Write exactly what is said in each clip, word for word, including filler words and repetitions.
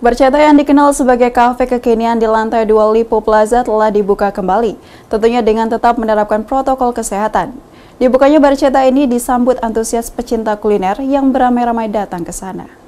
Barchetta yang dikenal sebagai kafe kekinian di lantai dua Lippo Plaza telah dibuka kembali, tentunya dengan tetap menerapkan protokol kesehatan. Dibukanya Barchetta ini disambut antusias pecinta kuliner yang beramai-ramai datang ke sana.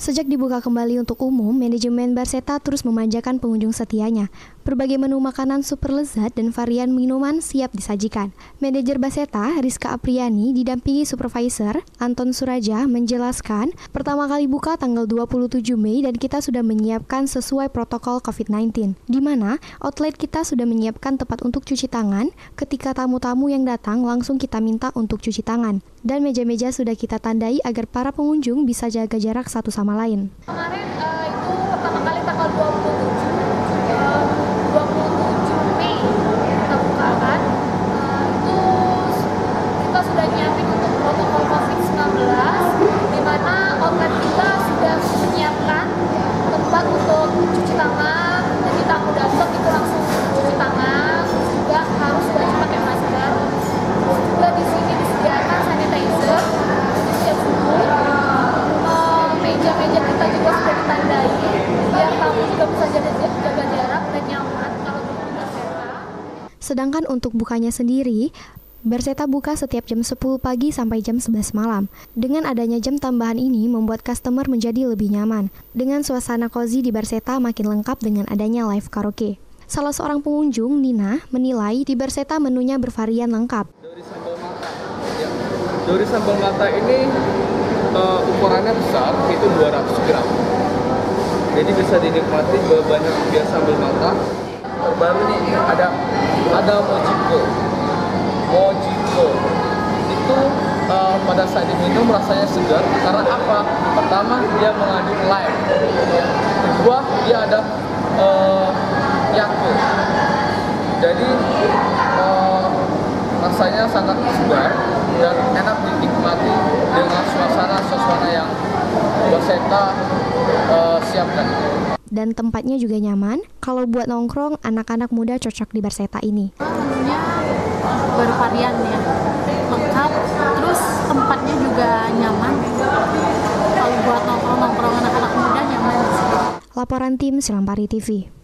Sejak dibuka kembali untuk umum, manajemen Barchetta terus memanjakan pengunjung setianya. Berbagai menu makanan super lezat dan varian minuman siap disajikan. Manajer Barchetta, Rizka Apriani, didampingi supervisor Anton Suraja menjelaskan, pertama kali buka tanggal dua puluh tujuh Mei dan kita sudah menyiapkan sesuai protokol COVID sembilan belas. Di mana outlet kita sudah menyiapkan tempat untuk cuci tangan, ketika tamu-tamu yang datang langsung kita minta untuk cuci tangan. Dan meja-meja sudah kita tandai agar para pengunjung bisa jaga jarak satu sama sama lain. Kemarin uh, itu pertama kali tanggal dua puluh tujuh Mei kita buka kan. Uh, itu kita sudah nyiapin untuk protokol COVID sembilan belas, di mana outlet kita sudah menyiapkan tempat untuk cuci tangan. Jadi tamu datang itu langsung cuci tangan, juga harus wajib pakai masker. Terus juga di sini disediakan sanitizer di setiap sudut. Meja-meja kita juga sudah ditandai, biar kamu juga bisa jaga jarak dan nyaman kalau di Barchetta. Sedangkan untuk bukanya sendiri, Barchetta buka setiap jam sepuluh pagi sampai jam sebelas malam. Dengan adanya jam tambahan ini membuat customer menjadi lebih nyaman. Dengan suasana cozy di Barchetta makin lengkap dengan adanya live karaoke. Salah seorang pengunjung, Nina, menilai di Barchetta menunya bervarian lengkap. Dari sambal mata, ya. Dari sambal mata ini Uh, ukurannya besar, itu dua ratus gram. Jadi bisa dinikmati banyak biasa sambal mata. Baru nih ada ada mojito. Mojito itu uh, pada saat diminum rasanya segar. Karena apa? Pertama, dia mengandung lime. Kedua, dia ada uh, yakult. Jadi uh, rasanya sangat segar dan enak dinikmati dengan suasana-suasana yang Barchetta uh, siapkan. Dan tempatnya juga nyaman. Kalau buat nongkrong, anak-anak muda cocok di Barchetta ini. Menunya bervarian ya, lengkap. Terus tempatnya juga nyaman. Kalau buat nongkrong-nongkrong anak-anak muda nyaman. Laporan tim Silampari T V.